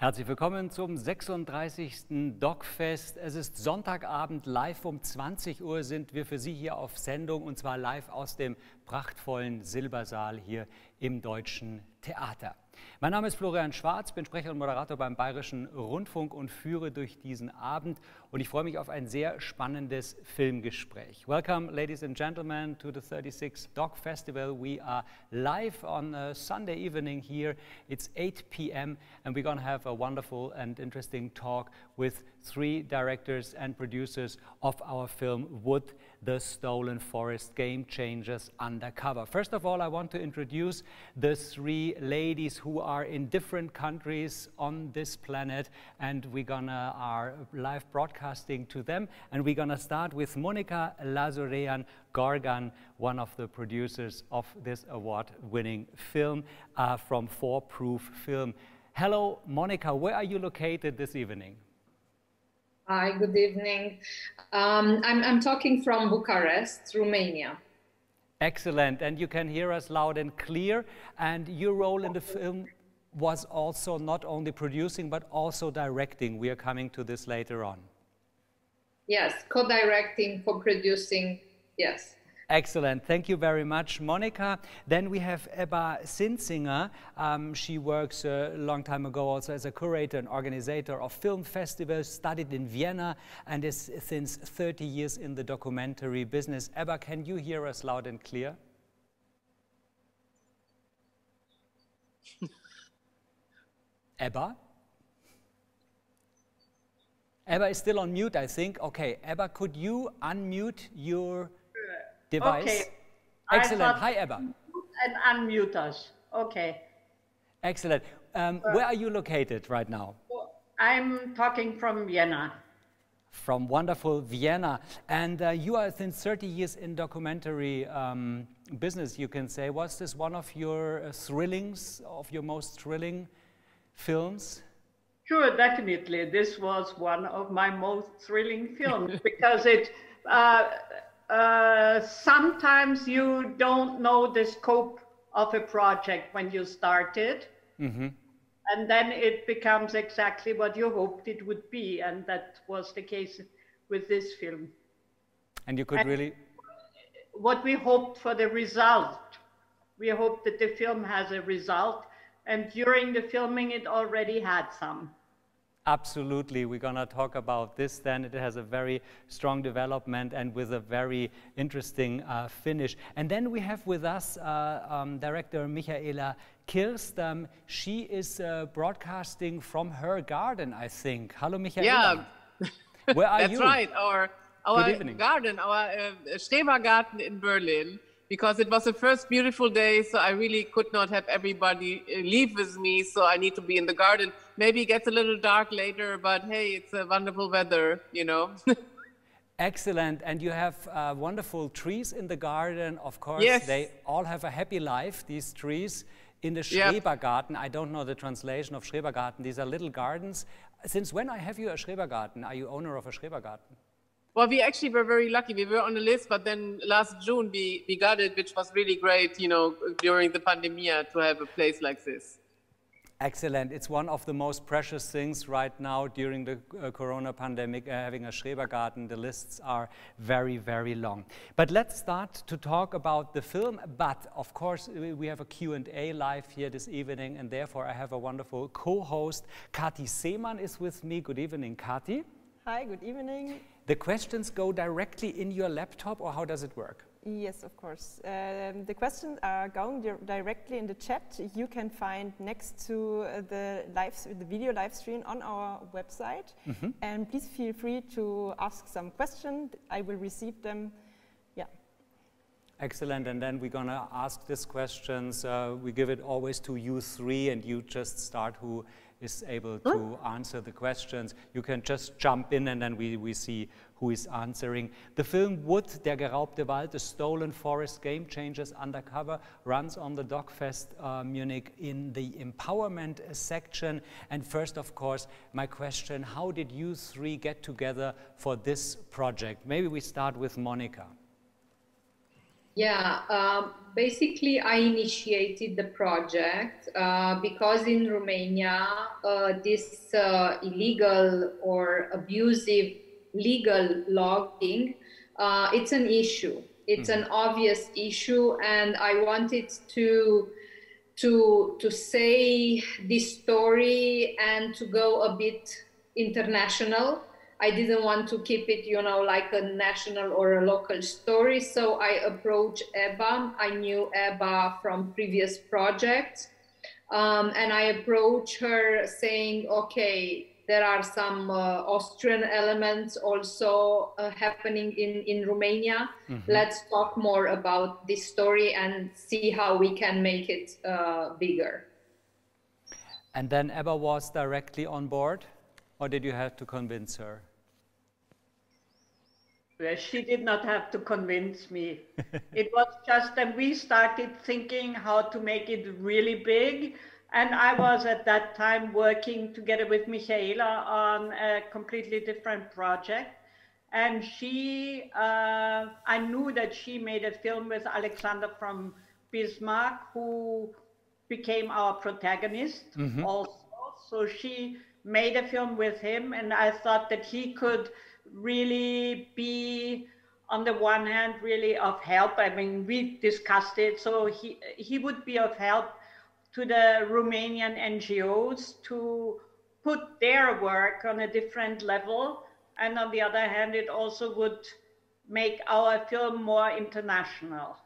Herzlich willkommen zum 36. DOK.fest. Es ist Sonntagabend, live um 20 Uhr sind wir für Sie hier auf Sendung, und zwar live aus dem prachtvollen Silbersaal hier im Deutschen Theater. Mein Name ist Florian Schwarz, bin Sprecher und Moderator beim Bayerischen Rundfunk und führe durch diesen Abend, und ich freue mich auf ein sehr spannendes Filmgespräch. Welcome, ladies and gentlemen, to the 36th DOK Festival. We are live on a Sunday evening here. It's 8 p.m. and we're going to have a wonderful and interesting talk with three directors and producers of our film Wood, The Stolen Forest, Game Changers Undercover. First of all, I want to introduce the three ladies who are in different countries on this planet, and we're gonna are live broadcasting to them. And we're gonna start with Monica Lazurean-Gorgan, one of the producers of this award-winning film from Four Proof Film. Hello, Monica, where are you located this evening? Hi, good evening. I'm talking from Bucharest, Romania. Excellent, and you can hear us loud and clear. And your role in the film was also not only producing, but also directing. We are coming to this later on. Yes, co-directing, co-producing, yes. Excellent. Thank you very much, Monica. Then we have Ebba Sinzinger. She works a long time ago also as a curator and organizer of film festivals, studied in Vienna, and is since 30 years in the documentary business. Ebba, can you hear us loud and clear? Ebba? Ebba is still on mute, I think. Okay, Ebba, could you unmute your device? Okay. Excellent. Hi, Ebba. And unmute us. Okay. Excellent. Where are you located right now? I'm talking from Vienna. From wonderful Vienna. And you are since 30 years in documentary business, you can say. Was this one of your most thrilling films? Sure, definitely. This was one of my most thrilling films because it... sometimes you don't know the scope of a project when you start it, and then it becomes exactly what you hoped it would be, and that was the case with this film. And you could really... What we hoped for the result. We hoped that the film has a result, and during the filming it already had some. Absolutely, we're going to talk about this then. It has a very strong development and with a very interesting finish. And then we have with us director Michaela Kirst. She is broadcasting from her garden, I think. Hello, Michaela. Yeah, where are you? That's right, our garden, our Schrebergarten in Berlin, because it was the first beautiful day, so I really could not have everybody leave with me, so I need to be in the garden. Maybe it gets a little dark later, but hey, it's a wonderful weather, you know. Excellent, and you have wonderful trees in the garden, of course. Yes. They all have a happy life, these trees, in the Schrebergarten. Yep. I don't know the translation of Schrebergarten, these are little gardens. Since when have you a Schrebergarten? Are you owner of a Schrebergarten? Well, we actually were very lucky. We were on the list, but then last June we got it, which was really great, you know, during the pandemia to have a place like this. Excellent. It's one of the most precious things right now during the corona pandemic, having a Schrebergarten. The lists are very, very long. But let's start to talk about the film. But of course, we have a Q&A live here this evening, and therefore I have a wonderful co-host. Kati Seemann is with me. Good evening, Kati. Hi, good evening. The questions go directly in your laptop, or how does it work? Yes, of course. The questions are going directly in the chat. You can find next to the video live stream on our website. And please feel free to ask some questions. I will receive them. Excellent, and then we're going to ask these questions. We give it always to you three, and you just start who is able to answer the questions. You can just jump in, and then we see who is answering. The film Wood, Der geraubte Wald, The Stolen Forest, Game Changers Undercover runs on the DOK.fest Munich in the empowerment section. And first, of course, my question, how did you three get together for this project? Maybe we start with Monica. Yeah, basically I initiated the project because in Romania this illegal or abusive legal logging, it's an issue. It's an obvious issue, and I wanted to say this story and to go a bit international. I didn't want to keep it, you know, like a national or a local story. So I approached Ebba. I knew Ebba from previous projects. And I approached her saying, okay, there are some Austrian elements also happening in Romania. Mm-hmm. Let's talk more about this story and see how we can make it bigger. And then Ebba was directly on board? Or did you have to convince her? Well, she did not have to convince me. It was just that we started thinking how to make it really big. And I was at that time working together with Michaela on a completely different project. And she, I knew that she made a film with Alexander von Bismarck, who became our protagonist also. So she made a film with him, and I thought that he could really be, on the one hand, really of help. I mean, we discussed it, so he would be of help to the Romanian NGOs to put their work on a different level, and on the other hand, it also would make our film more international.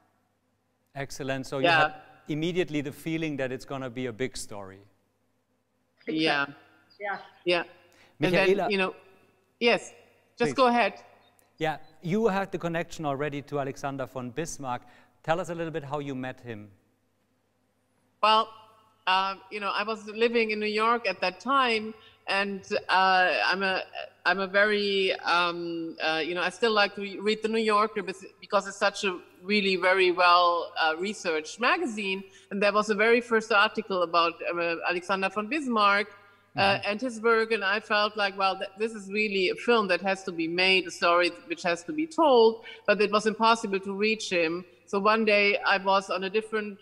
Excellent. So you had immediately the feeling that it's going to be a big story. Exactly. Yeah. Yeah. Yeah. Michaela, and then, you know, yes, just please go ahead. Yeah, you had the connection already to Alexander von Bismarck. Tell us a little bit how you met him. Well, you know, I was living in New York at that time, and I'm a very, you know, I still like to read the New Yorker because it's such a really very well researched magazine. And there was a very first article about Alexander von Bismarck. And his work, and I felt like, well, this is really a film that has to be made, a story which has to be told, but it was impossible to reach him. So one day I was on a different,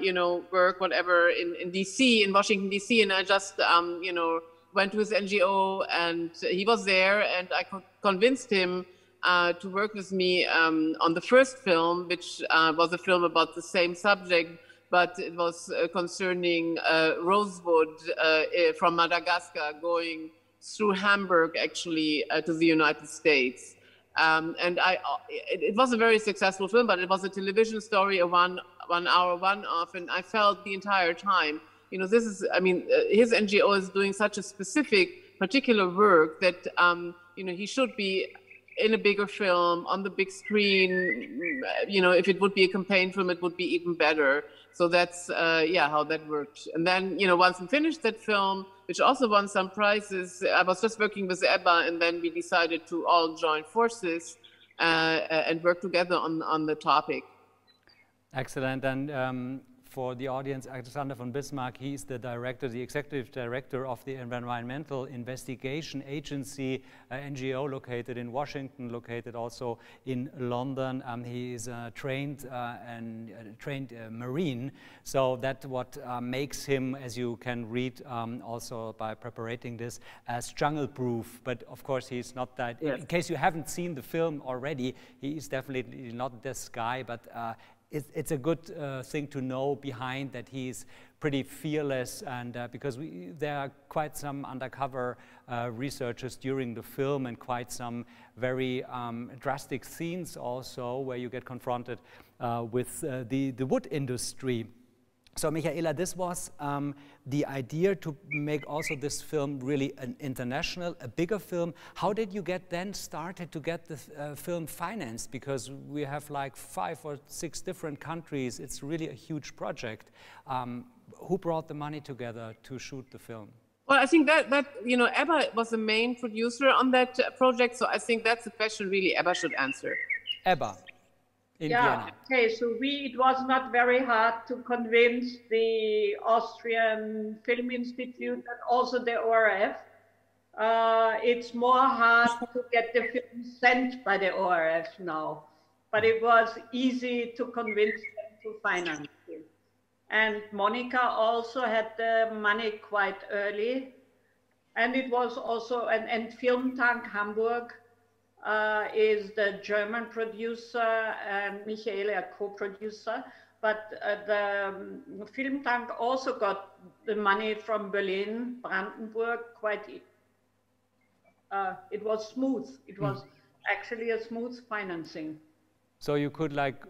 you know, work, whatever, in D.C., in Washington, D.C., and I just, you know, went to his NGO, and he was there, and I convinced him to work with me on the first film, which was a film about the same subject, but it was concerning rosewood from Madagascar going through Hamburg, actually, to the United States. And it was a very successful film, but it was a television story, a one-hour one-off, and I felt the entire time, you know, this is, I mean, his NGO is doing such a specific, particular work that, you know, he should be in a bigger film, on the big screen. You know, if it would be a campaign film, it would be even better. So that's, yeah, how that worked. And then, you know, once we finished that film, which also won some prizes, I was just working with Ebba, and then we decided to all join forces and work together on the topic. Excellent. And for the audience, Alexander von Bismarck, he is the director, the executive director of the Environmental Investigation Agency, NGO located in Washington, located also in London. He is trained trained Marine, so that's what makes him, as you can read also by preparating this, as jungle-proof. But of course, he's not that. Yes. In case you haven't seen the film already, he is definitely not this guy, but. It's a good thing to know behind that he's pretty fearless, and because there are quite some undercover researchers during the film, and quite some very drastic scenes also where you get confronted with the wood industry. So Michaela, this was the idea to make also this film really an international, a bigger film. How did you get then started to get the film financed? Because we have like 5 or 6 different countries. It's really a huge project. Who brought the money together to shoot the film? Well, I think that you know, Ebba was the main producer on that project. So I think that's a question really Ebba should answer. Ebba. Yeah, okay, so it was not very hard to convince the Austrian Film Institute and also the ORF. It's more hard to get the film sent by the ORF now. but it was easy to convince them to finance it. And Monica also had the money quite early. And it was also, and Film Tank Hamburg is the German producer and Michaela co-producer, but the Film Tank also got the money from Berlin Brandenburg quite, it was smooth. It was actually a smooth financing. So you could, like,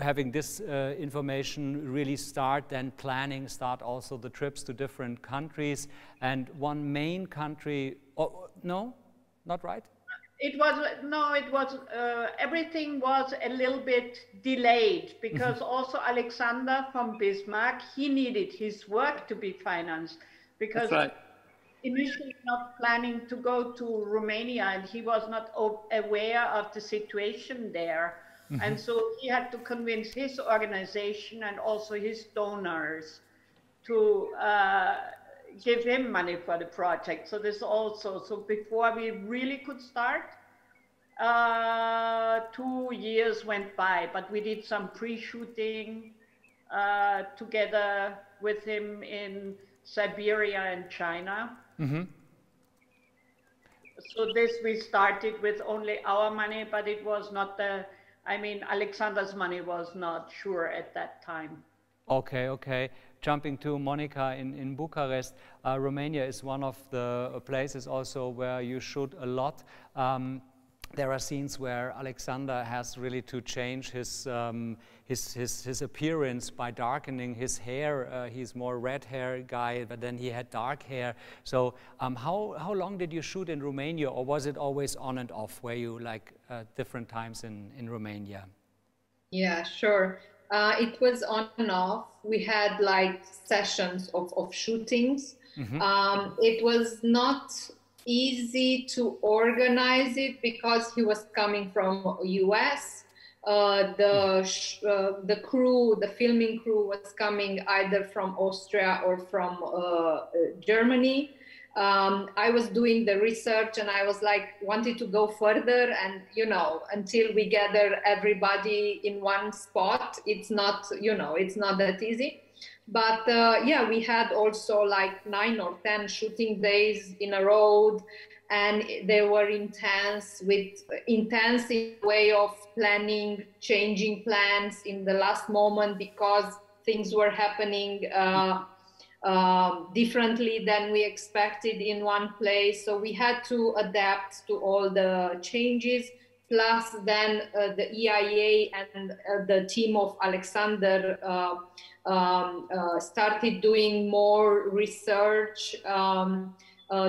having this information, really start then planning, start also the trips to different countries, and one main country, oh, no, not right? It was, no, it was, everything was a little bit delayed, because also Alexander von Bismarck, he needed his work to be financed, because initially not planning to go to Romania, and he was not aware of the situation there. And so he had to convince his organization and also his donors to give him money for the project. So this also, so before we really could start, 2 years went by, but we did some pre-shooting together with him in Siberia and China. So this we started with only our money, but it was not the, I mean, Alexander's money was not sure at that time. Okay, okay. Jumping to Monica in Bucharest, Romania is one of the places also where you shoot a lot. There are scenes where Alexander has really to change his appearance by darkening his hair. He's more red hair guy, but then he had dark hair. So how long did you shoot in Romania, or was it always on and off? Were you like different times in Romania? Yeah, sure. It was on and off. We had like sessions of shootings. It was not easy to organize it because he was coming from US. The crew, the filming crew, was coming either from Austria or from Germany. I was doing the research, and I was like wanted to go further, and you know, until we gather everybody in one spot, it's not, you know, it's not that easy. But yeah, we had also like 9 or 10 shooting days in a row, and they were intense, with intense in way of planning, changing plans in the last moment because things were happening differently than we expected in one place. So we had to adapt to all the changes. Plus then the EIA and the team of Alexander started doing more research.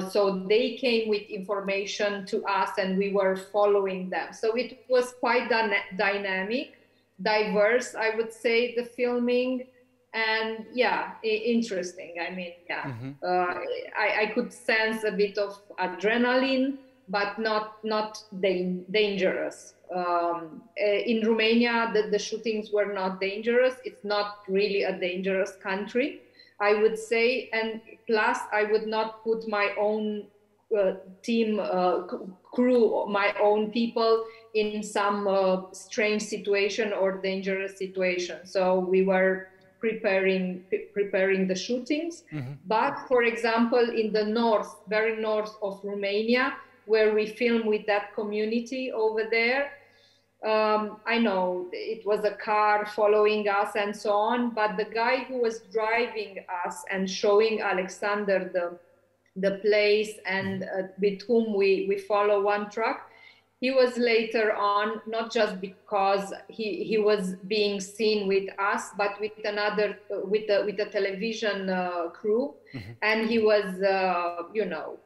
So they came with information to us, and we were following them. So it was quite dynamic, diverse, I would say, the filming. And yeah, interesting. I mean, yeah, I could sense a bit of adrenaline, but not dangerous. In Romania, the shootings were not dangerous. It's not really a dangerous country, I would say. And plus, I would not put my own team, crew, my own people in some strange situation or dangerous situation. So we were preparing the shootings. But for example, in the north, very north of Romania, where we film with that community over there. I know it was a car following us and so on, but the guy who was driving us and showing Alexander the place, and with whom we follow one truck, he was later on, not just because he was being seen with us, but with another, with a television crew, and he was, you know,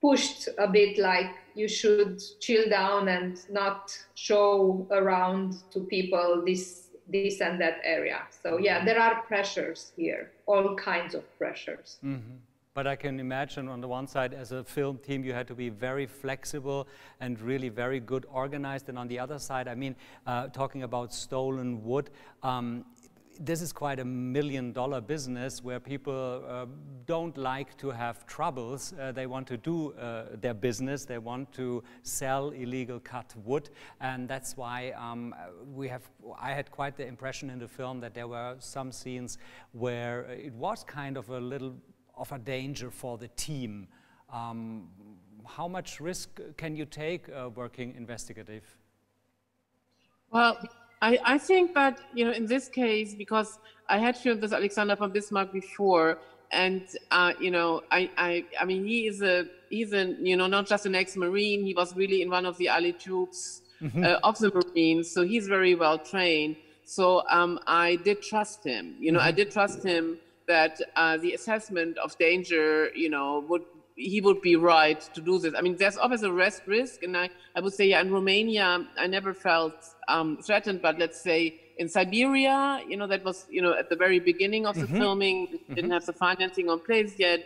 pushed a bit, like you should chill down and not show around to people this and that area. So yeah, there are pressures here, all kinds of pressures. But I can imagine on the one side, as a film team, you had to be very flexible and really very good organized. And on the other side, I mean, talking about stolen wood, this is quite a million-dollar business where people don't like to have troubles. They want to do their business. They want to sell illegal cut wood, and that's why I had quite the impression in the film that there were some scenes where it was kind of a little of a danger for the team. How much risk can you take working investigative? Well, I think that, you know, in this case, because I had filmed with Alexander von Bismarck before, and you know, I mean, he's you know, not just an ex-Marine, he was really in one of the alley troops of the Marines, so he's very well trained. So I did trust him. You know, I did trust him that the assessment of danger, you know, he would be right to do this. I mean, there's always a risk, and I would say, yeah, in Romania, I never felt threatened, but let's say in Siberia, you know, that was, you know, at the very beginning of the filming, didn't have the financing in place yet,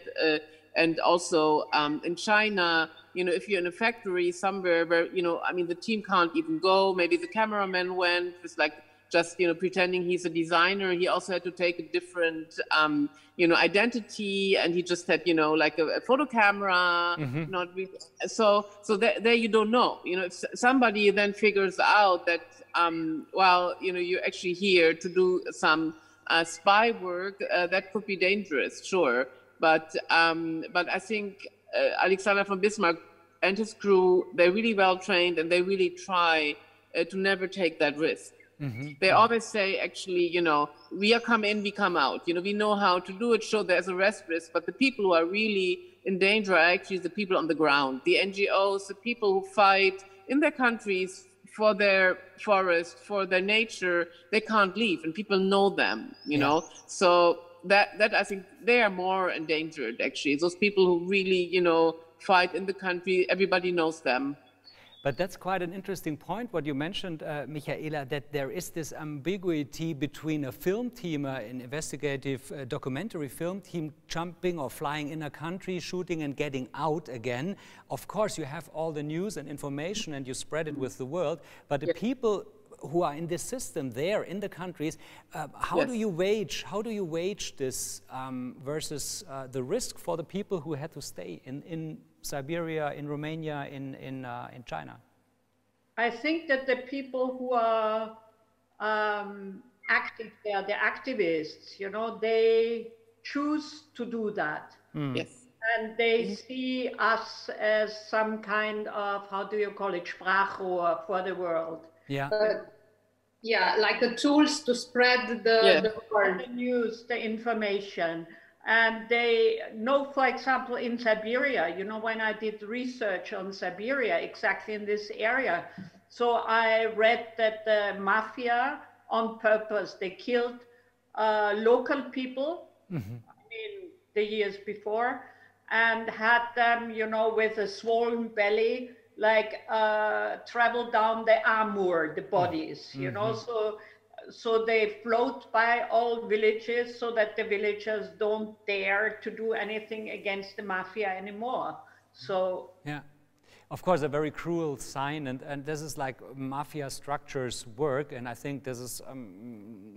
and also in China, you know, if you're in a factory somewhere where, you know, I mean, the team can't even go, maybe the cameraman went, it's like, just, you know, pretending he's a designer. He also had to take a different, you know, identity, and he just had, you know, like a photo camera. Not really, so there you don't know. You know, if somebody then figures out that, well, you know, you're actually here to do some spy work, that could be dangerous, sure. But I think Alexander von Bismarck and his crew, they're really well trained, and they really try to never take that risk. They always say, actually, you know, we are come in, we come out. You know, we know how to do it. Sure, there's a risk, but the people who are really in danger are actually the people on the ground, the NGOs, the people who fight in their countries for their forest, for their nature. They can't leave, and people know them, you know. So that I think they are more endangered, actually. Those people who really, you know, fight in the country, everybody knows them. But that's quite an interesting point, what you mentioned, Michaela, that there is this ambiguity between a film team, an investigative documentary film team, jumping or flying in a country, shooting and getting out again. Of course, you have all the news and information and you spread it with the world, but the people who are in this system there in the countries, how do you wage this versus the risk for the people who had to stay in Siberia, in Romania, in China? I think that the people who are active there, the activists, you know, they choose to do that. And they see us as some kind of, how do you call it, Sprachrohr for the world. Yeah, like the tools to spread the word, the news, the information. And they know, for example, in Siberia, you know, when I did research on Siberia, exactly in this area, so I read that the mafia, on purpose, they killed local people, I mean, the years before, and had them, you know, with a swollen belly, like travel down the Amur, the bodies, you know, so they float by all villages so that the villagers don't dare to do anything against the mafia anymore. So of course, a very cruel sign, and this is like mafia structures work, and I think this is,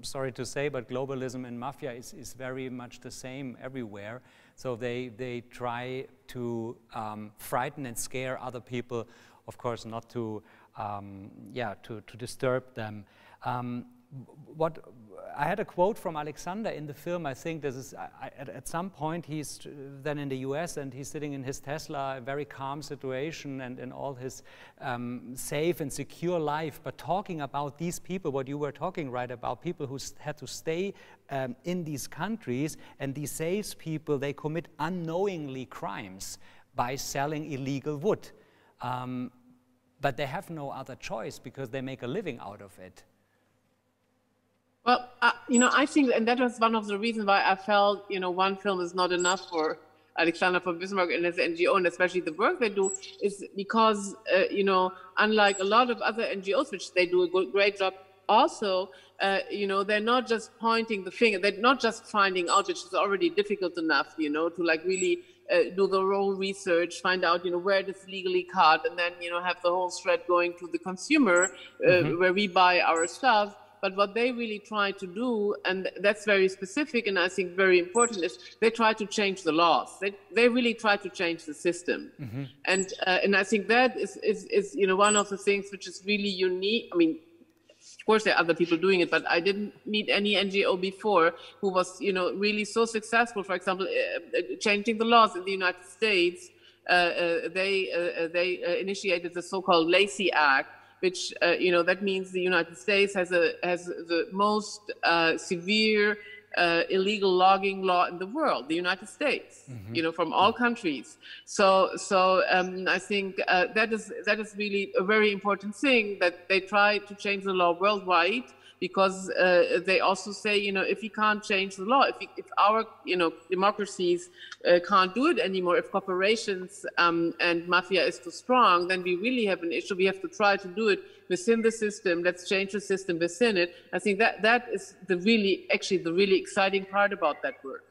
sorry to say, but globalism and mafia is very much the same everywhere. So they try to frighten and scare other people, of course, not to, to disturb them. What I had a quote from Alexander in the film. I think this is at some point he's then in the US and he's sitting in his Tesla, a very calm situation, and in all his safe and secure life, but talking about these people, what you were talking about, people who had to stay in these countries, and these safe people, they commit unknowingly crimes by selling illegal wood, but they have no other choice because they make a living out of it. Well, you know, I think, and that was one of the reasons why I felt, you know, one film is not enough for Alexander von Bismarck and his NGO, and especially the work they do, is because, you know, unlike a lot of other NGOs, which they do a great job also, you know, they're not just pointing the finger, they're not just finding out, which is already difficult enough, you know, to like really do the whole research, find out, you know, where it is legally cut, and then, you know, have the whole thread going to the consumer where we buy our stuff. But what they really try to do, and that's very specific and I think very important, is they try to change the laws. They really try to change the system. Mm-hmm. And I think that is you know, one of the things which is really unique. I mean, of course, there are other people doing it, but I didn't meet any NGO before who was, you know, really so successful. For example, changing the laws in the United States, they initiated the so-called Lacey Act, which you know, that means the United States has the most severe illegal logging law in the world, the United States, mm-hmm. you know, from all countries. So I think that is really a very important thing, that they try to change the law worldwide, because they also say, you know, if you can't change the law, if our, you know, democracies can't do it anymore, if corporations and mafia is too strong, then we really have an issue. We have to try to do it within the system. Let's change the system within it. I think that is the really exciting part about that work.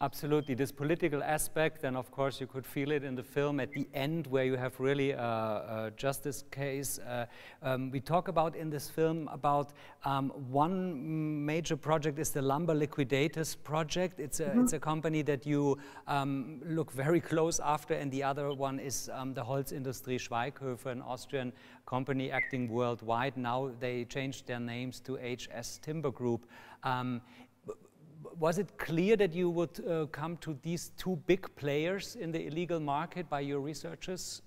Absolutely, this political aspect, and of course you could feel it in the film at the end, where you have really a justice case. We talk about in this film about one major project is the Lumber Liquidators project. It's a company that you look very close after, and the other one is the Holzindustrie Schweighofer, an Austrian company acting worldwide. Now they changed their names to HS Timber Group. Was it clear that you would come to these two big players in the illegal market by your researchers?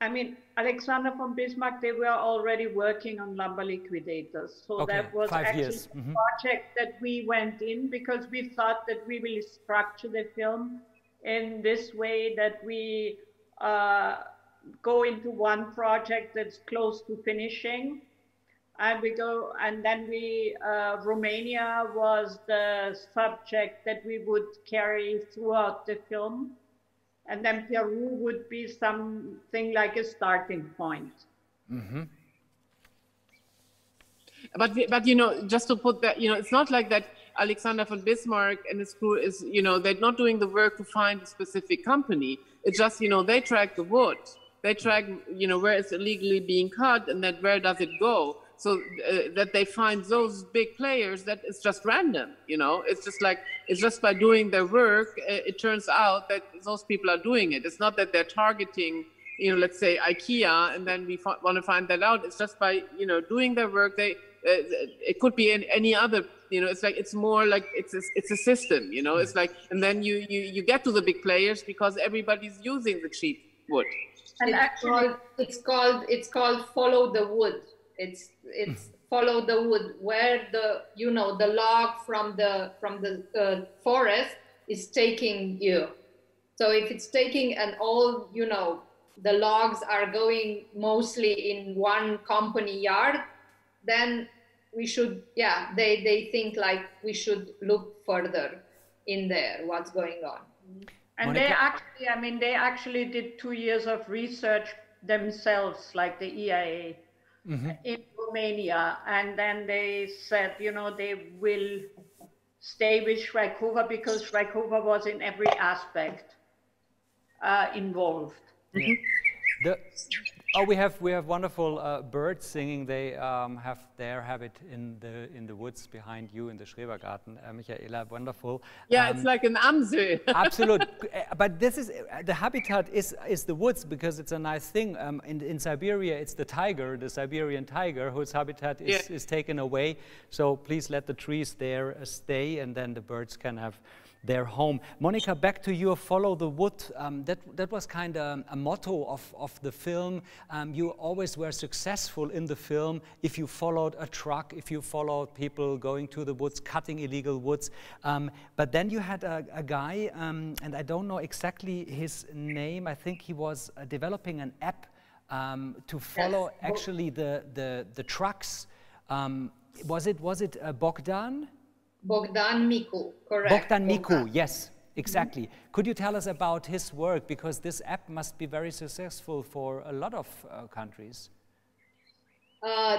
I mean, Alexander von Bismarck, they were already working on Lumber Liquidators. So okay, that was actually a mm-hmm. project that we went in, because we thought that we will structure the film in this way, that we go into one project that's close to finishing. Romania was the subject that we would carry throughout the film. And then Peru would be something like a starting point. Mm-hmm. But, you know, just to put that, you know, it's not like that Alexander von Bismarck and his crew is, you know, they're not doing the work to find a specific company. It's just, you know, they track the wood. They track, you know, where it's illegally being cut, and then where does it go? So that they find those big players, that is just random, you know. It's just like, it's just by doing their work, it turns out that those people are doing it. It's not that they're targeting, you know, let's say IKEA, and then we want to find that out. It's just by, you know, doing their work. It could be in any other, you know. It's like, it's more like it's a system, you know. It's like, and then you get to the big players because everybody's using the cheap wood. And it's actually, it's called follow the wood. It's follow the wood, where the, you know, the log from the forest is taking you. So if it's taking, and all, you know, the logs are going mostly in one company yard, then we should, yeah, they think like we should look further in there, what's going on. And Monica, they actually did 2 years of research themselves, like the EIA. Mm-hmm. In Romania, and then they said, you know, they will stay with Schweighofer because Schweighofer was in every aspect involved. Yeah. We have wonderful birds singing. They have their habit in the woods behind you in the Schrebergarten. Michaela, wonderful. Yeah, it's like an Amsel. Absolutely, but this is the habitat is the woods, because it's a nice thing. In Siberia, it's the tiger, the Siberian tiger, whose habitat is taken away. So please let the trees there stay, and then the birds can have their home. Monica, back to your follow the wood. That was kind of a motto of the film. You always were successful in the film if you followed a truck, if you followed people going to the woods, cutting illegal woods. But then you had a guy, and I don't know exactly his name. I think he was developing an app to follow actually the trucks. Was it Bogdan? Bogdan Miku, correct. Bogdan Miku, yes, exactly. Mm-hmm. Could you tell us about his work? Because this app must be very successful for a lot of countries.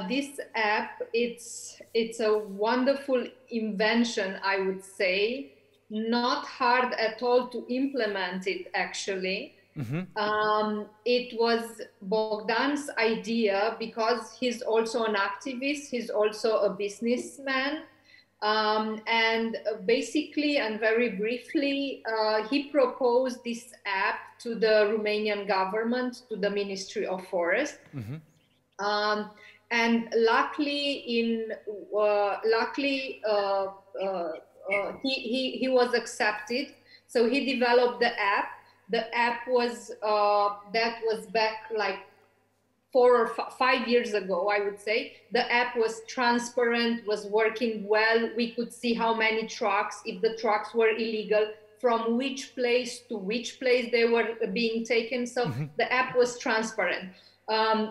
This app, it's a wonderful invention, I would say. Not hard at all to implement it, actually. Mm-hmm. It was Bogdan's idea because he's also an activist, he's also a businessman. And basically and very briefly, he proposed this app to the Romanian government, to the Ministry of Forest. Mm-hmm. And luckily he was accepted. So he developed the app. The app was, that was back like 4 or 5 years ago, I would say. The app was transparent, was working well. We could see how many trucks, if the trucks were illegal, from which place to which place they were being taken. So mm-hmm. the app was transparent.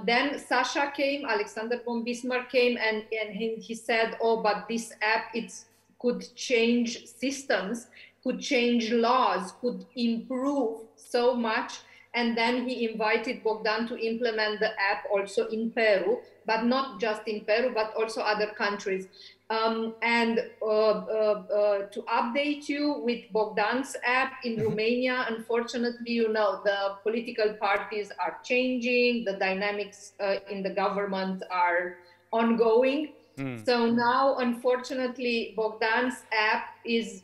Then Sasha came, Alexander von Bismarck came, and he said, oh, but this app, it could change systems, could change laws, could improve so much. And then he invited Bogdan to implement the app also in Peru, but not just in Peru, but also other countries. To update you with Bogdan's app in Romania, unfortunately, you know, the political parties are changing, the dynamics in the government are ongoing. Mm. So now, unfortunately, Bogdan's app is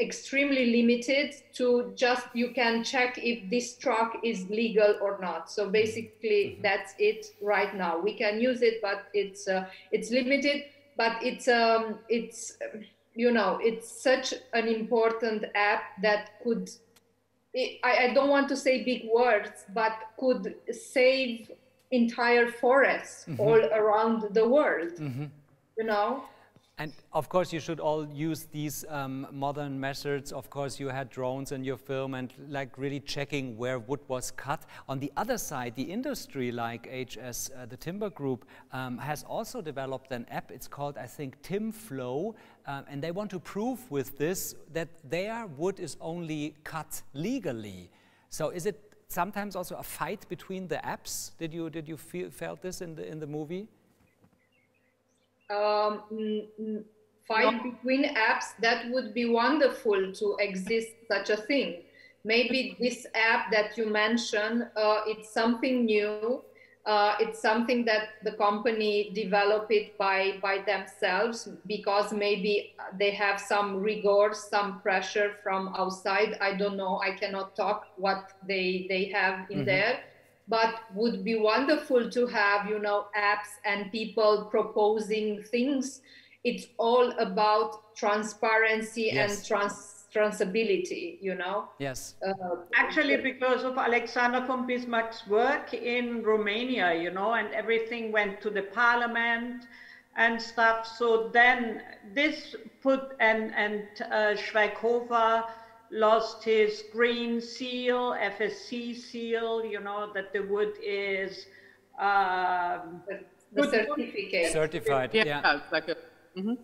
extremely limited to just you can check if this truck is legal or not. So basically mm-hmm. that's it right now. We can use it, but it's limited, but it's you know, it's such an important app that could, I don't want to say big words, but could save entire forests mm-hmm. all around the world, mm-hmm. you know. And of course you should all use these modern methods. Of course you had drones in your film and like really checking where wood was cut. On the other side, the industry like HS, the Timber Group, has also developed an app. It's called, I think, TimFlow. And they want to prove with this that their wood is only cut legally. So is it sometimes also a fight between the apps? Did you felt this in the movie? Fight between apps, that would be wonderful to exist such a thing. Maybe this app that you mentioned, it's something new. It's something that the company developed it by themselves because maybe they have some rigor, some pressure from outside. I don't know. I cannot talk what they have in mm-hmm. there. But would be wonderful to have, you know, apps and people proposing things. It's all about transparency yes. and traceability, you know. Yes. Actually, because of Alexander von Bismarck's work in Romania, you know, and everything went to the parliament and stuff. So then this put and Schweighofer lost his green seal, FSC seal, you know, that the wood is the certificate. Certified, yeah. Like a, mm-hmm.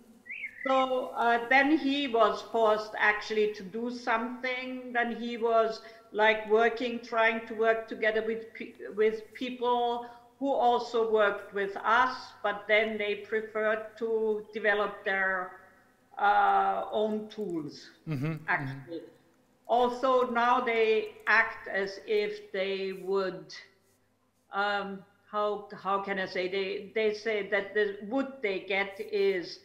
So then he was forced actually to do something. Then he was like trying to work together with people who also worked with us, but then they preferred to develop their own tools, mm-hmm. actually. Mm-hmm. Also, now they act as if they would, how can I say, they say that the wood they get is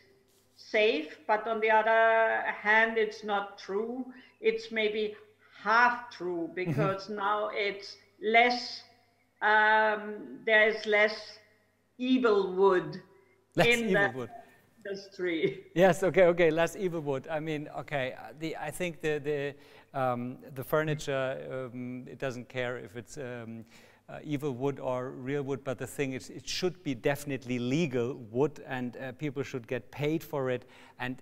safe, but on the other hand, it's not true. It's maybe half true, because mm-hmm. now it's less, there is less evil wood. Less evil wood in the industry. Yes, okay, less evil wood. I mean, okay, I think the furniture, it doesn't care if it's evil wood or real wood, but the thing is, it should be definitely legal wood, and people should get paid for it. And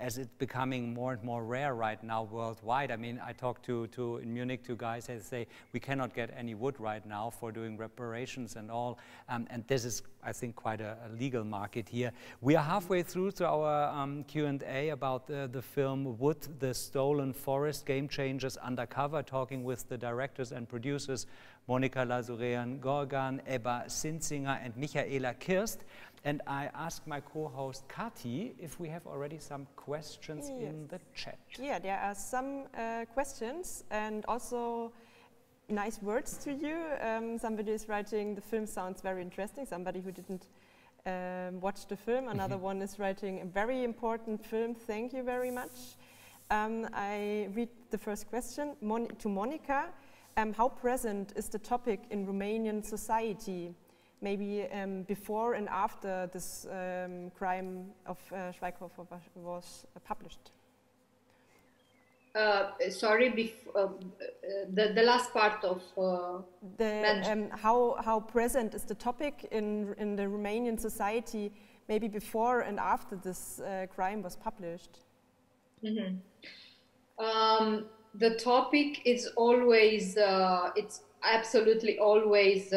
as it's becoming more and more rare right now worldwide, I mean, I talked to in Munich to guys that say we cannot get any wood right now for doing reparations and all. And this is, I think, quite a legal market here. We are halfway through to our Q&A about the film Wood, the Stolen Forest, Game Changers Undercover, talking with the directors and producers Monica Lazurean-Gorgan, Ebba Sinzinger and Michaela Kirst. And I ask my co-host Kati if we have already some questions yes. in the chat. Yeah, there are some questions, and also nice words to you. Somebody is writing, the film sounds very interesting, somebody who didn't watch the film. Another one is writing, a very important film, thank you very much. I read the first question to Monica. How present is the topic in Romanian society? Maybe before and after this crime of Schweighofer was published. Sorry, the last part of how present is the topic in the Romanian society? Maybe before and after this crime was published. The topic is always it's absolutely always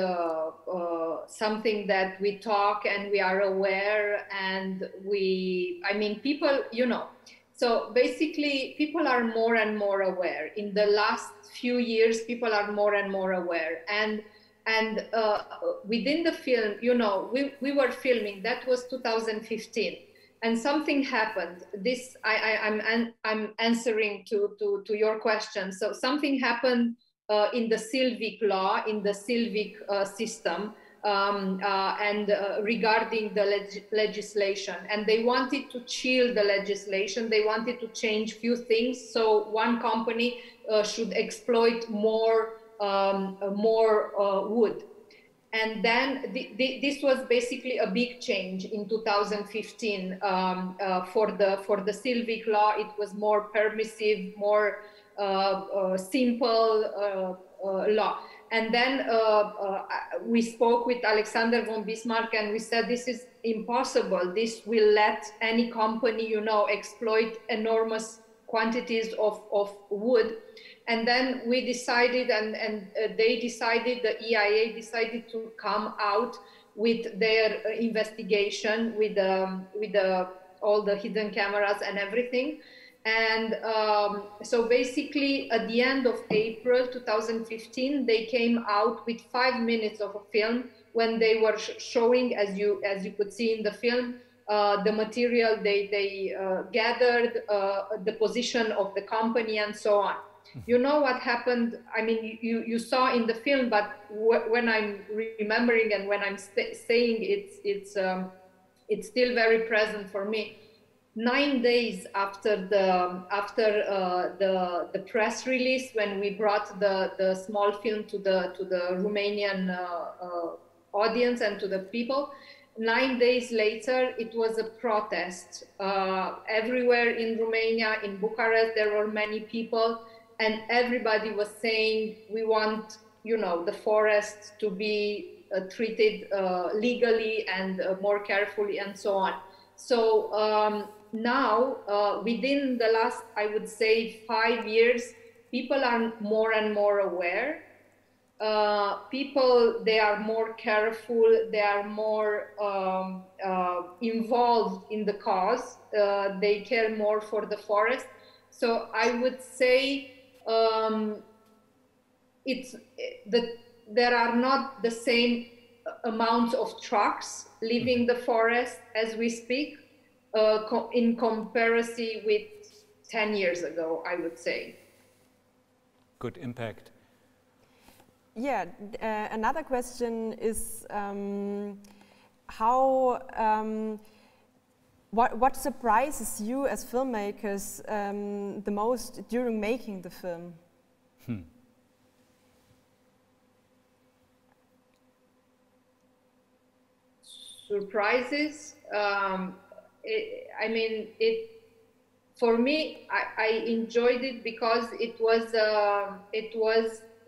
something that we talk and we are aware, and we, I mean, people, you know, so basically people are more and more aware. In the last few years, people are more and more aware, and within the film, you know, we were filming, that was 2015, and something happened. This I'm answering to your question. So something happened in the Silvic law, in the Silvic system, and regarding the legislation. And they wanted to chill the legislation. They wanted to change few things. So one company should exploit more, wood. And then this was basically a big change in 2015 for the Silvic law. It was more permissive, more simple law. And then we spoke with Alexander von Bismarck, and we said, this is impossible. This will let any company, you know, exploit enormous quantities of wood. And then we decided, and they decided, the EIA decided to come out with their investigation with all the hidden cameras and everything. And so basically at the end of April 2015, they came out with 5 minutes of a film when they were showing, as you could see in the film, the material they gathered, the position of the company and so on. You know what happened? I mean, you saw in the film, but when I'm remembering and when I'm saying it's still very present for me. 9 days after the press release, when we brought the small film to the Romanian audience and to the people, 9 days later, it was a protest everywhere in Romania. In Bucharest, there were many people. And everybody was saying, we want, you know, the forest to be treated legally and more carefully and so on. So now, within the last, I would say, 5 years, people are more and more aware. People, they are more careful, they are more involved in the cause. They care more for the forest. So I would say, there are not the same amounts of trucks leaving the forest as we speak in comparison with 10 years ago, I would say. Good impact. Yeah, another question is how what surprises you as filmmakers the most during making the film? Surprises? For me, I enjoyed it because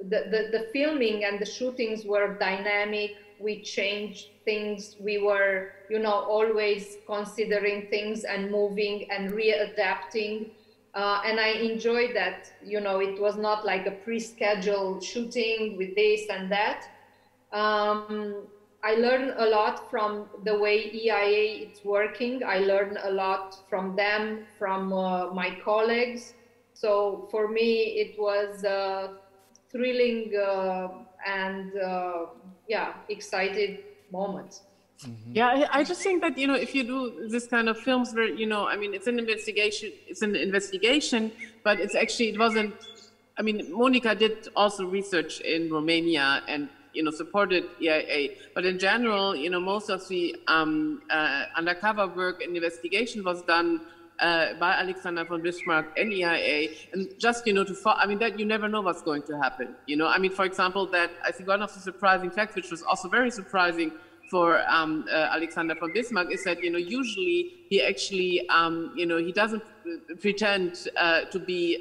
the filming and the shootings were dynamic. We changed things. We were, you know, always considering things and moving and readapting. And I enjoyed that, you know, it was not like a pre-scheduled shooting with this and that. I learned a lot from the way EIA is working. I learned a lot from them, from my colleagues. So for me, it was thrilling and yeah, excited moments. Mm-hmm. Yeah, I just think that, you know, if you do this kind of films where, you know, I mean, it's an investigation, but it wasn't I mean, Monica did also research in Romania and, you know, supported EIA. But in general, you know, most of the undercover work and investigation was done by Alexander von Bismarck and EIA. And just, you know, to follow, I mean, that you never know what's going to happen. You know, I mean, for example, that I think one of the surprising facts, which was also very surprising for Alexander von Bismarck, is that, you know, usually he actually, you know, he doesn't pretend to be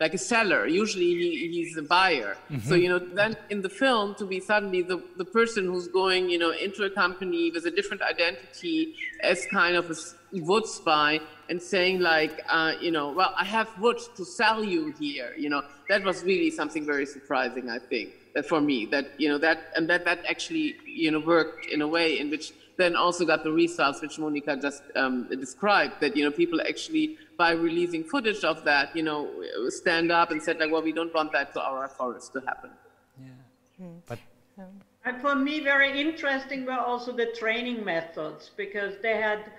like a seller. Usually he's a buyer. Mm-hmm. So, you know, then in the film to be suddenly the person who's going, you know, into a company with a different identity as kind of a wood spy and saying like, you know, well, I have wood to sell you here. You know, that was really something very surprising, I think, for me, that, you know, that and that actually, you know, worked in a way in which then also got the results which Monica just described, that, you know, people actually, by releasing footage of that, you know, stand up and said, like, well, we don't want that to our forest to happen. Yeah. Mm. But for me, very interesting were also the training methods, because they had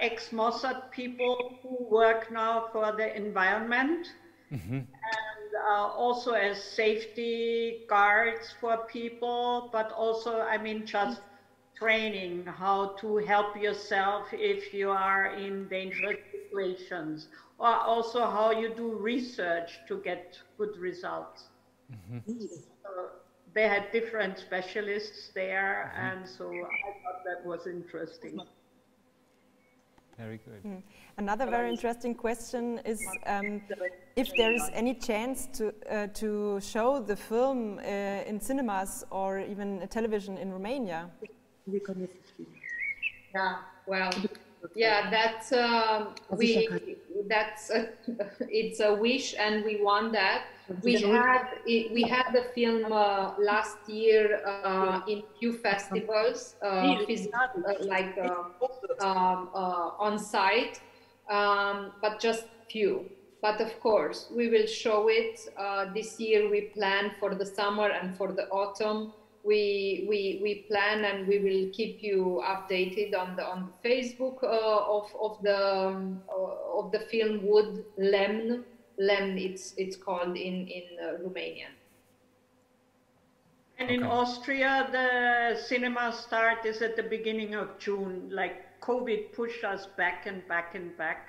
ex-Mossad people who work now for the environment. Mm-hmm. And also as safety guards for people, but also, I mean, just training how to help yourself if you are in dangerous situations, or also how you do research to get good results. Mm-hmm. So they had different specialists there, mm-hmm. and so I thought that was interesting. Very good. Mm. Another very interesting question is if there is any chance to show the film in cinemas or even television in Romania. Yeah, well, yeah, that's it's a wish, and we want that. We had the film last year in few festivals, like on site, but just few. But of course, we will show it this year. We plan for the summer and for the autumn. We plan, and we will keep you updated on the Facebook of the film Wood Lemn. Lemn, it's called in Romania. And in Austria, the cinema start is at the beginning of June. Like COVID pushed us back and back and back.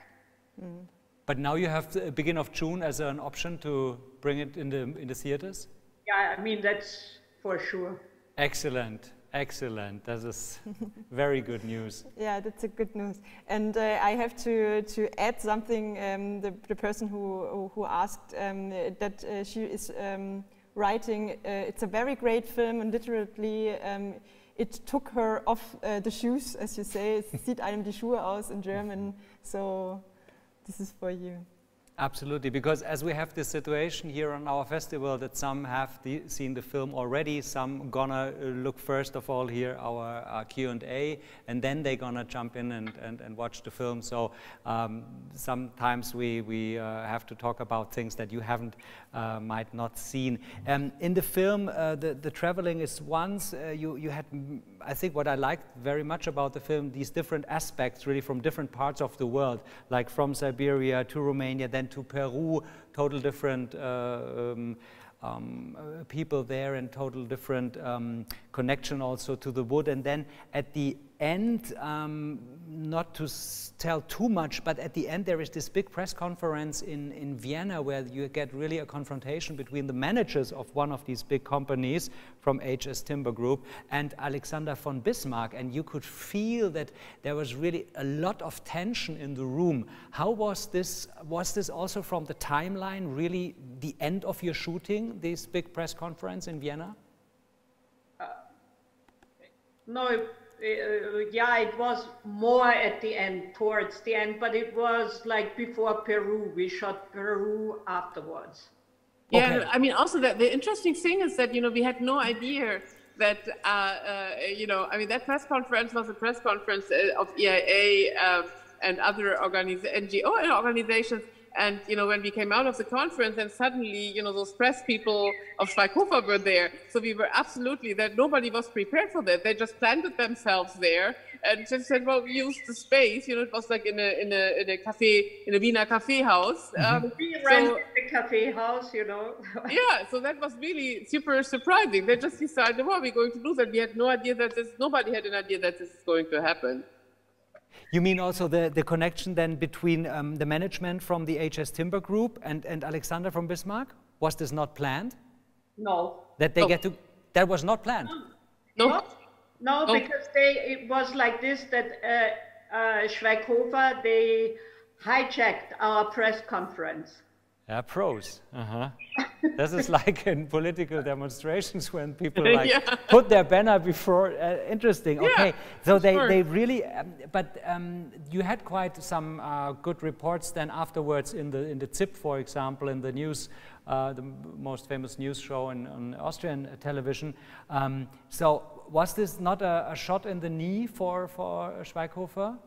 Mm. But now you have the beginning of June as an option to bring it in the theaters. Yeah, I mean that's for sure. Excellent. Excellent. That is very good news. Yeah, that's a good news. And I have to add something. The person who asked that she is writing. It's a very great film, and literally it took her off the shoes, as you say. Es sieht einem die Schuhe aus in German. So this is for you. Absolutely, because as we have this situation here on our festival that some have seen the film already, some gonna look first of all here our Q&A, and then they gonna jump in and watch the film. So sometimes we have to talk about things that you haven't, might not seen. In the film, the traveling is once, you had, I think what I liked very much about the film, these different aspects really from different parts of the world, like from Siberia to Romania, then to Peru, total different people there and total different connection also to the wood. And then at the end, not to tell too much, but at the end there is this big press conference in Vienna where you get really a confrontation between the managers of one of these big companies from HS Timber Group and Alexander von Bismarck, and you could feel that there was really a lot of tension in the room. How was this? Was this also from the timeline really the end of your shooting, this big press conference in Vienna? No. Yeah, it was more at the end, towards the end, but it was like before Peru. We shot Peru afterwards. Yeah, okay. I mean, also the interesting thing is that, you know, we had no idea that, you know, I mean, that press conference was a press conference of EIA and other NGO organizations. And, you know, when we came out of the conference and suddenly, you know, those press people of Schweighofer were there. So we were absolutely, that nobody was prepared for that. They just planted themselves there and just said, well, we used the space. You know, it was like in a Wiener Kaffeehaus. We rented the café house, you know. Yeah, so that was really super surprising. They just decided, well, we're going to do that. We had no idea that this, nobody had an idea that this is going to happen. You mean also the connection then between the management from the HS Timber Group and Alexander von Bismarck? Was this not planned? No. That they get to, that was not planned? No. No, no, no. Because they, it was like this, that Schweighofer, they hijacked our press conference. Yeah, pros. Uh-huh. This is like in political demonstrations when people like put their banner before. Interesting. Okay, yeah, so they really. But you had quite some good reports then afterwards in the ZIP, for example, in the news, the most famous news show in, on Austrian television. So was this not a shot in the knee for Schweighofer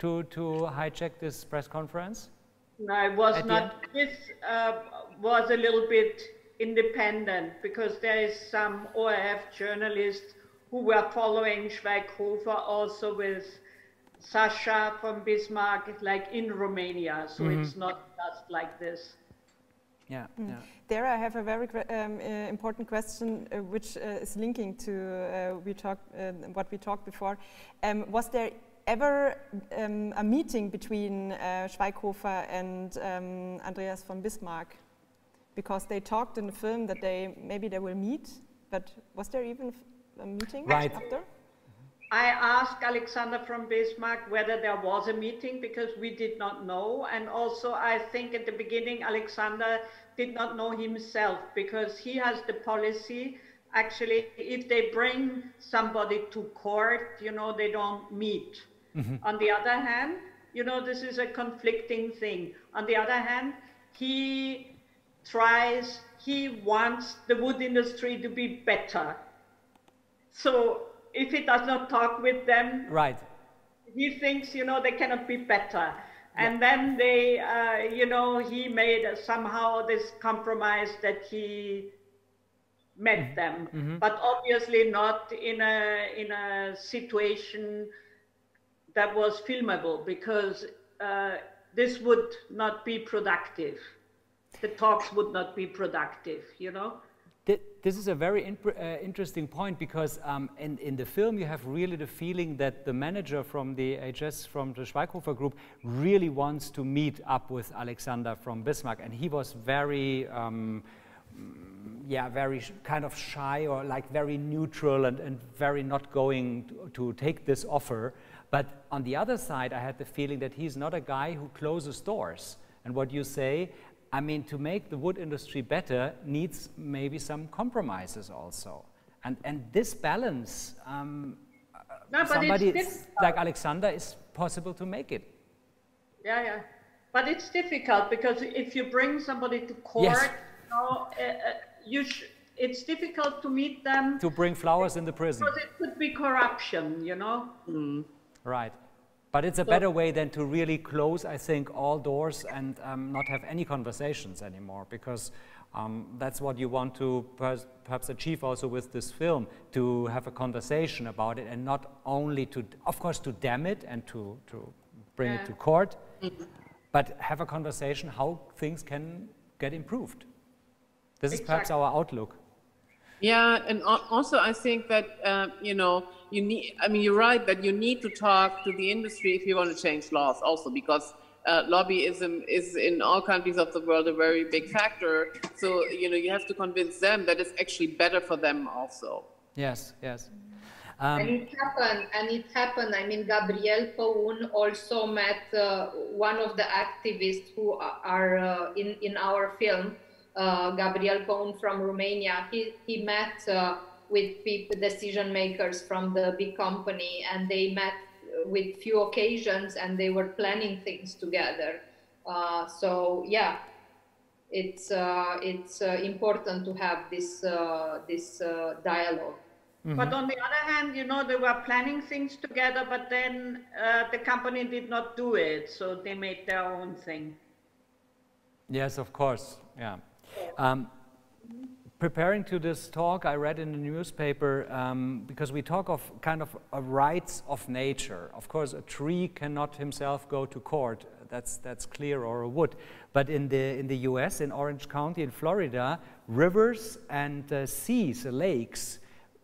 to hijack this press conference? No, it was not. This was a little bit independent, because there is some ORF journalists who were following Schweighofer also with Sasha from Bismarck, like in Romania. So it's not just like this. Yeah. There I have a very important question, which is linking to what we talked before. Was there ever a meeting between Schweighofer and Andreas von Bismarck? Because they talked in the film that they maybe they will meet, but was there even a meeting after? I asked Alexander von Bismarck whether there was a meeting, because we did not know, and also I think at the beginning Alexander did not know himself, because he has the policy. Actually, if they bring somebody to court, you know, they don't meet. On the other hand, you know, this is a conflicting thing. On the other hand, he tries, he wants the wood industry to be better. So if he does not talk with them, he thinks, you know, they cannot be better. And then they, you know, he made somehow this compromise that he met them, but obviously not in a situation that was filmable, because this would not be productive. The talks would not be productive, you know. This is a very interesting point, because in the film you have really the feeling that the manager from the HS, from the Schweighofer Group, really wants to meet up with Alexander von Bismarck, and he was very very kind of shy, or like very neutral and very not going to take this offer. But on the other side, I had the feeling that he's not a guy who closes doors. And what you say, I mean, to make the wood industry better needs maybe some compromises also. And this balance, somebody like Alexander is possible to make it. Yeah, yeah. But it's difficult, because if you bring somebody to court, no, it's difficult to meet them. To bring flowers in the prison. Because it could be corruption, you know. Right. But it's a better way than to really close, I think, all doors and not have any conversations anymore, because that's what you want to perhaps achieve also with this film, to have a conversation about it, and not only to, of course, to damn it and to bring it to court, but have a conversation how things can get improved. This is perhaps our outlook. Yeah, and also I think that, you know, you need, I mean, you're right that you need to talk to the industry if you want to change laws also, because lobbyism is in all countries of the world a very big factor. So, you know, you have to convince them that it's actually better for them also. Yes, yes. And it happened. I mean, Gabriel Păun also met one of the activists who are in our film. Gabriel Păun from Romania, he met with decision makers from the big company, and they met with few occasions, and they were planning things together. So yeah, it's important to have this this dialogue. But on the other hand, you know, they were planning things together, but then the company did not do it, so they made their own thing. Yes, of course. Yeah. Preparing to this talk, I read in the newspaper, because we talk of kind of rights of nature. Of course, a tree cannot himself go to court. that's clear, or a wood. But in the US, in Orange County in Florida, rivers and seas, lakes,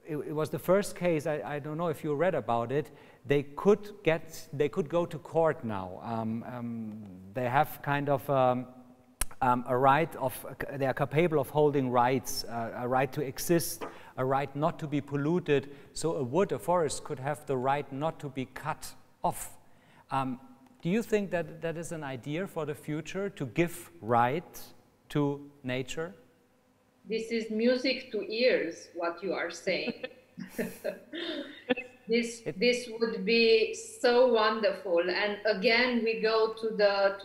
it was the first case, I don't know if you read about it, they could go to court now. They have kind of a right of, they are capable of holding rights, a right to exist, a right not to be polluted. So a wood, a forest could have the right not to be cut off. Do you think that that is an idea for the future, to give right to nature? This is music to ears, what you are saying. This would be so wonderful. And again, we go to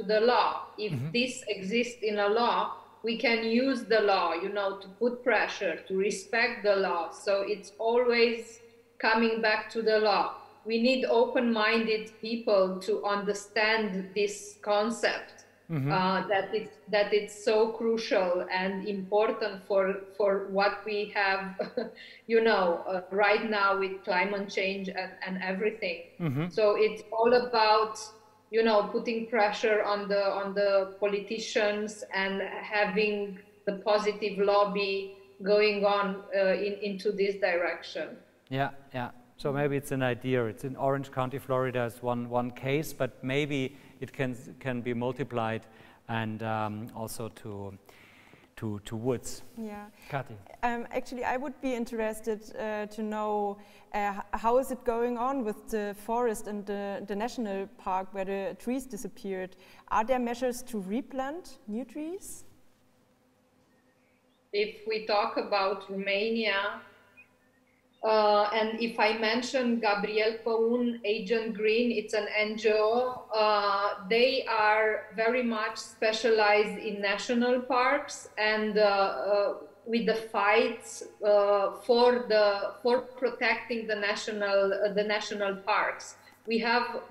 the law. If this exists in a law, we can use the law, you know, to put pressure, to respect the law. So it's always coming back to the law. We need open-minded people to understand this concept, that it's so crucial and important for what we have, you know, right now with climate change and everything. So it's all about, you know, putting pressure on the politicians and having the positive lobby going on into this direction. Yeah, yeah. So maybe it's an idea. It's in Orange County, Florida, is one case, but maybe it can be multiplied, and also to woods. Yeah, Kati. Actually, I would be interested to know how is it going on with the forest and the national park where the trees disappeared. Are there measures to replant new trees? If we talk about Romania. And if I mention Gabriel Păun, Agent Green, it's an NGO, they are very much specialized in national parks and with the fights for protecting the national parks. We have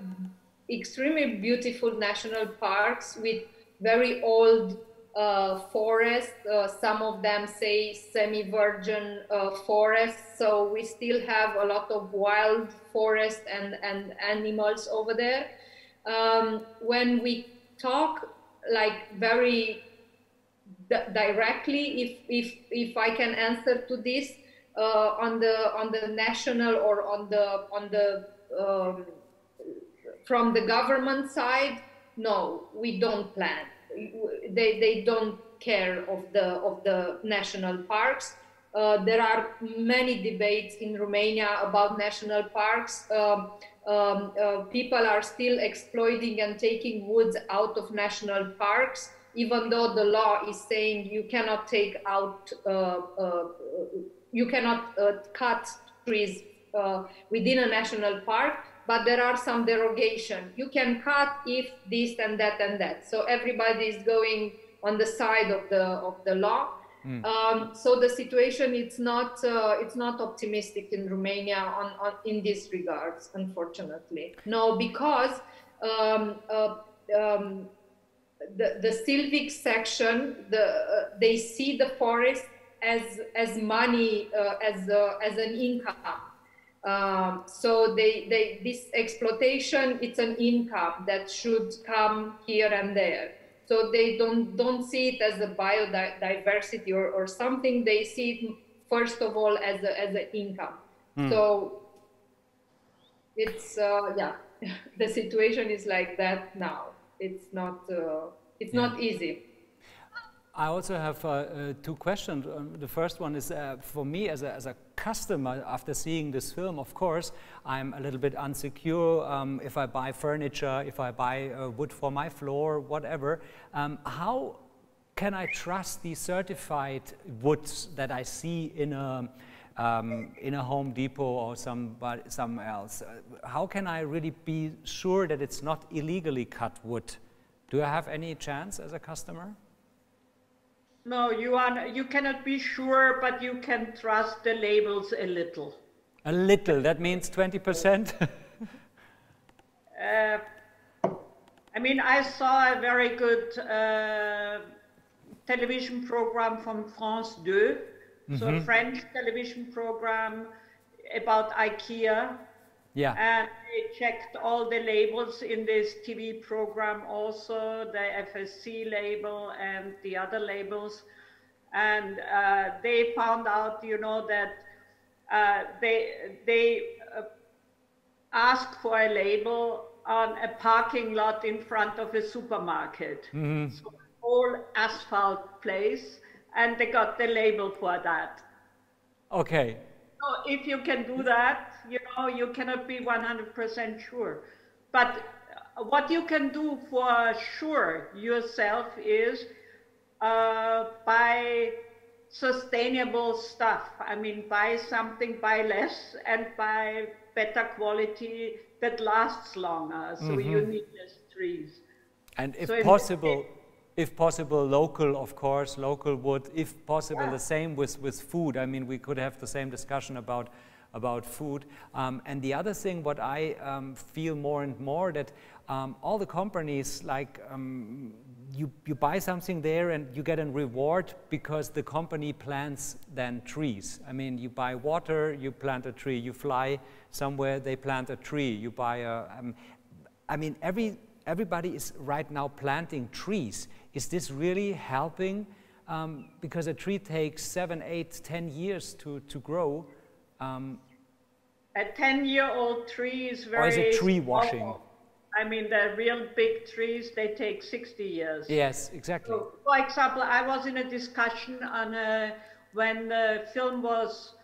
extremely beautiful national parks with very old forest, some of them say semi-virgin forest, so we still have a lot of wild forest and animals over there. When we talk like very directly, if I can answer to this, on the national or on the from the government side, no, we don't plan. They don't care of the national parks. There are many debates in Romania about national parks. People are still exploiting and taking woods out of national parks, even though the law is saying you cannot take out, you cannot cut trees within a national park. But there are some derogations. You can cut if this and that and that. So everybody is going on the side of the law. So the situation it's not optimistic in Romania in this regards, unfortunately. No, because the Silvic section, they see the forest as money, as an income. So this exploitation, it's an income that should come here and there. So they don't see it as a biodiversity or something. They see it first of all as an income. So it's yeah, the situation is like that now. It's not not easy. I also have two questions. The first one is for me as a customer, after seeing this film, of course, I'm a little bit insecure if I buy furniture, if I buy wood for my floor, whatever. How can I trust the certified woods that I see in a Home Depot or somewhere else? How can I really be sure that it's not illegally cut wood? Do I have any chance as a customer? No, you cannot be sure, but you can trust the labels a little. A little, that means 20%? I mean, I saw a very good television program from France 2, so a French television program about IKEA. Yeah. And they checked all the labels in this TV program also, the FSC label and the other labels. And they found out, you know, that they asked for a label on a parking lot in front of a supermarket. Mm-hmm. So whole asphalt place, and they got the label for that. Okay. So if you can do that, you know, you cannot be 100% sure. But what you can do for sure yourself is buy sustainable stuff. I mean, buy something, buy less, and buy better quality that lasts longer. So mm-hmm. you need less trees. And if so possible, if possible, local, of course, local wood. If possible, yeah. the same with food. I mean, we could have the same discussion about food. And the other thing, what I feel more and more, that all the companies, like you buy something there and you get a reward because the company plants then trees. I mean, you buy water, you plant a tree. You fly somewhere, they plant a tree. You buy a. I mean, everybody is right now planting trees. Is this really helping? Because a tree takes 7, 8, 10 years to grow. A 10-year-old tree is very... Or is it tree washing? Small. I mean, the real big trees, they take 60 years. Yes, exactly. So, for example, I was in a discussion on when the film was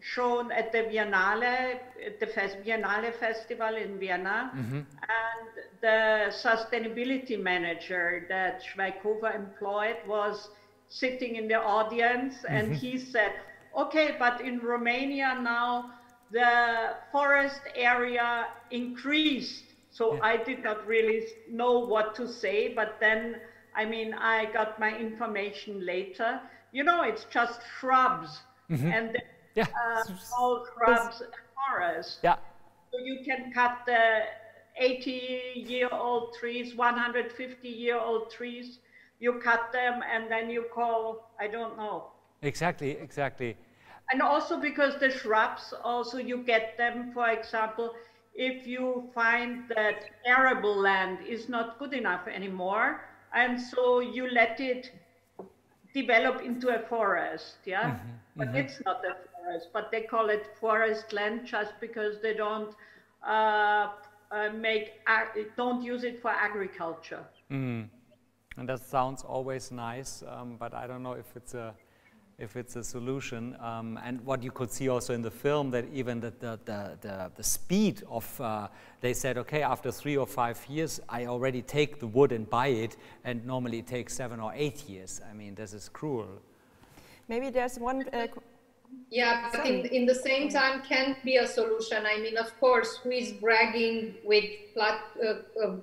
shown at the Viennale, at the Viennale Festival in Vienna, mm-hmm. and the sustainability manager that Schweighofer employed was sitting in the audience, mm-hmm. and he said, okay, but in Romania now the forest area increased. So yeah. I did not really know what to say, but then, I mean, I got my information later. You know, it's just shrubs, mm-hmm. and then yeah. All shrubs and forests. Yeah. So you can cut the 80-year-old trees, 150-year-old trees, you cut them and then you call, I don't know. Exactly, exactly. And also because the shrubs, also you get them, for example, if you find that arable land is not good enough anymore, and so you let it develop into a forest, yeah? Mm-hmm, but mm-hmm. it's not a forest, but they call it forest land just because they don't don't use it for agriculture. Mm. And that sounds always nice, but I don't know if it's a solution. And what you could see also in the film, that even the speed of they said, okay, after 3 or 5 years, I already take the wood and buy it, and normally it takes 7 or 8 years. I mean, this is cruel. Maybe there's one. Yeah, but in the same time can be a solution. I mean, of course, who is bragging with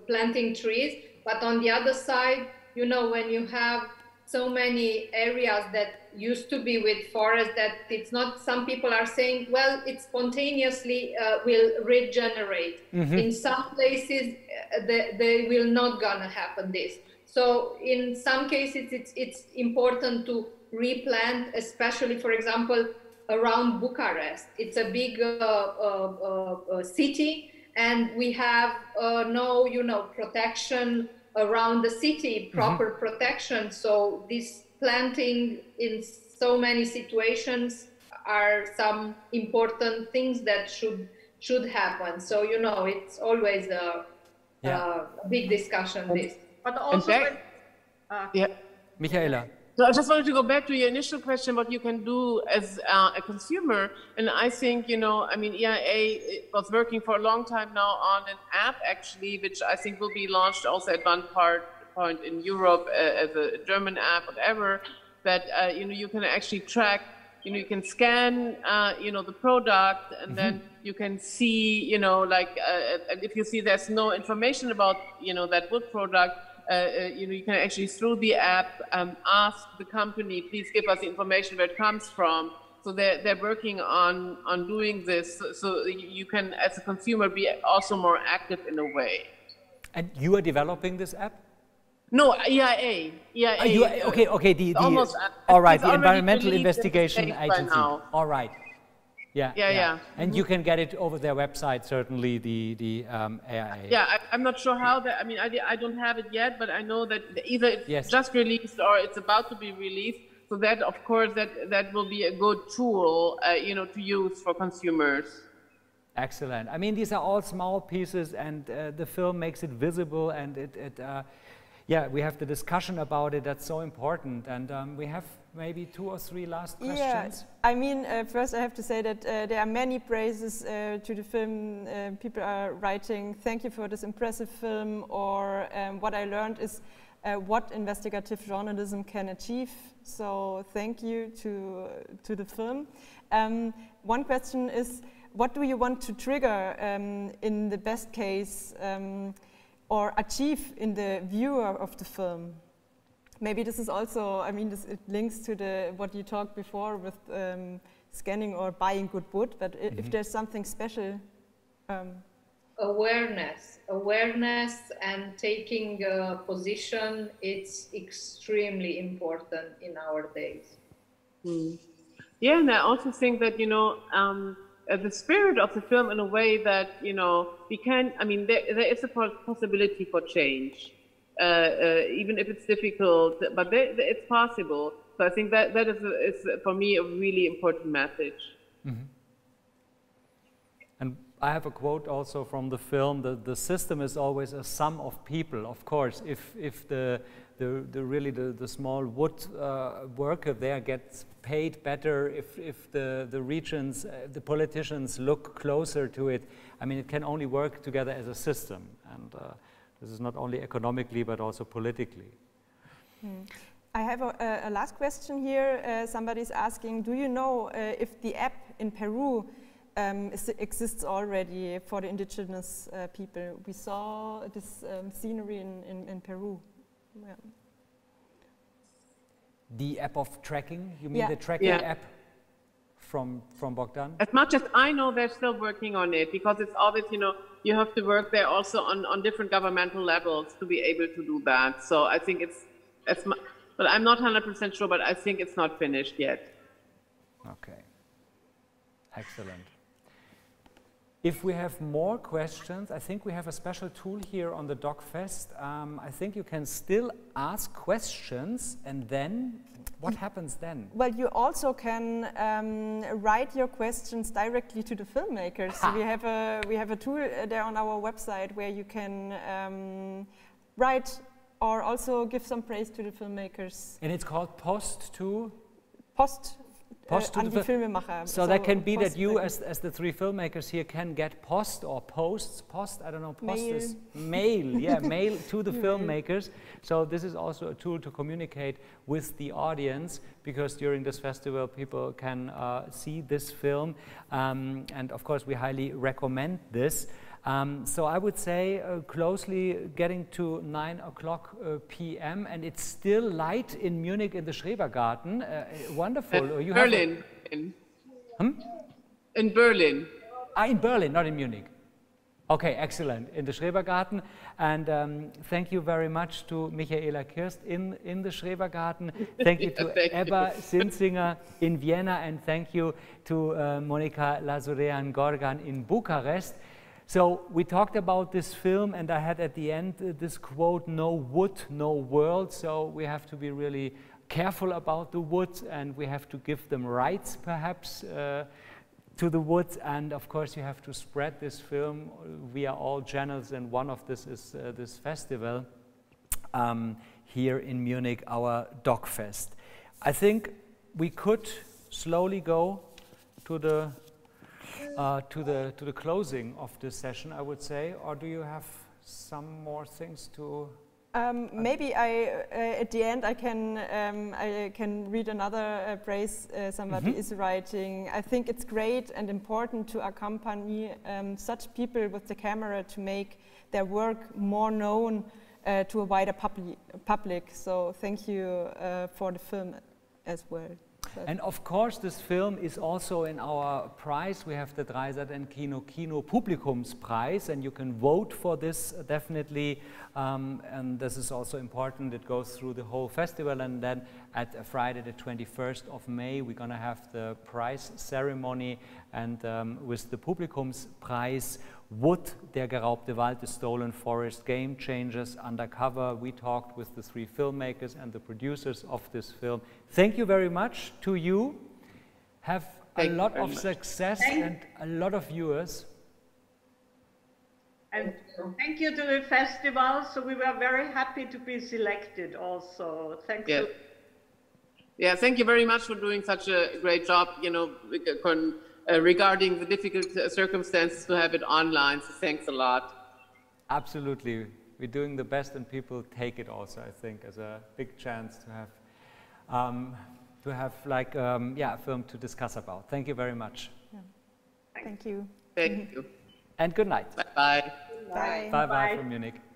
planting trees? But on the other side, you know, when you have so many areas that used to be with forest, that it's not, some people are saying, well, it spontaneously will regenerate. Mm-hmm. In some places, they will not gonna happen this. So in some cases, it's important to replant, especially, for example, around Bucharest. It's a big city, and we have no, you know, protection around the city, proper mm-hmm. protection. So this planting in so many situations are some important things that should happen. So, you know, it's always a yeah. Big discussion. This, but also, yeah, Michaela. So I just wanted to go back to your initial question, what you can do as a consumer. And I think, you know, I mean, EIA was working for a long time now on an app, actually, which I think will be launched also at one point in Europe as a German app, whatever. But, you know, you can actually track, you know, you can scan, you know, the product, and mm-hmm. then you can see, you know, like, if you see there's no information about, you know, that wood product, you know, you can actually through the app ask the company, please give us the information where it comes from. So they're working on doing this, so you can as a consumer be also more active in a way. And you are developing this app? No, EIA. EIA. Okay. All right, the Environmental Investigation Agency. All right. Yeah. And you can get it over their website, certainly, the AIA. Yeah, I'm not sure how that, I mean, I don't have it yet, but I know that either it's just released or it's about to be released. So that, of course, that will be a good tool, you know, to use for consumers. Excellent. I mean, these are all small pieces, and the film makes it visible, and it we have the discussion about it. That's so important, and we have maybe 2 or 3 last questions. Yeah, I mean, first I have to say that there are many praises to the film. People are writing, "Thank you for this impressive film," or "What I learned is what investigative journalism can achieve." So thank you to the film. One question is, what do you want to trigger in the best case or achieve in the viewer of the film? Maybe this is also, I mean, it links to what you talked before with scanning or buying good wood, but if there's something special. Awareness and taking a position, it's extremely important in our days. Yeah, and I also think that, you know, the spirit of the film in a way that, you know, we can, I mean, there is a possibility for change, even if it's difficult, but it's possible. So I think that is for me, a really important message. And I have a quote also from the film, the system is always a sum of people. Of course, if the small wood worker there gets paid better, if the regions, the politicians look closer to it, I mean, it can only work together as a system. And this is not only economically, but also politically. I have a last question here. Somebody's asking, do you know if the app in Peru exists already for the indigenous people? We saw this scenery in Peru. Yeah. The app of tracking? You mean the tracking app from Bogdan? As much as I know, they're still working on it, because it's always, you know, you have to work there also on different governmental levels to be able to do that. So I think it's, but I'm not 100% sure, but I think it's not finished yet. Okay. Excellent. If we have more questions, I think we have a special tool here on the DOK.fest. I think you can still ask questions, and then what happens then? Well, you also can write your questions directly to the filmmakers. So we have a tool there on our website where you can write or also give some praise to the filmmakers. And it's called Post to? Post to the Filmemacher. So that can be that you, as the 3 filmmakers here, can get post or posts. Post, I don't know, post mail. Is mail, yeah, mail to the filmmakers. So this is also a tool to communicate with the audience, because during this festival people can see this film. And of course we highly recommend this. So I would say closely getting to 9:00 p.m. and it's still light in Munich in the Schrebergarten. Wonderful. You Berlin. In Berlin. Ah, in Berlin, not in Munich. Okay, excellent. In the Schrebergarten. And thank you very much to Michaela Kirst in the Schrebergarten. Thank you to Ebba Sinzinger in Vienna, and thank you to Monica Lazurean-Gorgan in Bucharest. So we talked about this film, and I had at the end this quote, "No wood, no world." So we have to be really careful about the wood, and we have to give them rights, perhaps, to the wood. And of course, you have to spread this film via all channels, and one of this is this festival here in Munich, our DOK.fest. I think we could slowly go to the closing of this session, I would say. Or do you have some more things to? Maybe at the end I can read another praise somebody is writing. "I think it's great and important to accompany such people with the camera to make their work more known to a wider public." So thank you for the film as well. And of course, this film is also in our prize. We have the Dreisat Kino Publikums Prize, and you can vote for this definitely. And this is also important. It goes through the whole festival, and then at Friday the 21st of May, we're going to have the prize ceremony, and with the Publikums Prize. Wood, der geraubte Wald, the stolen forest, game changers, undercover. We talked with the three filmmakers and the producers of this film. Thank you very much to you. Have a lot of success and a lot of viewers. And thank you to the festival. So we were very happy to be selected also. Thank you. Yeah, thank you very much for doing such a great job. You know, we can, regarding the difficult circumstances to have it online, so thanks a lot. Absolutely, we're doing the best, and people take it also, I think, as a big chance to have a film to discuss about. Thank you very much. Yeah. Thank you. Thank you. And good night. Bye bye. Bye bye, bye, -bye from Munich.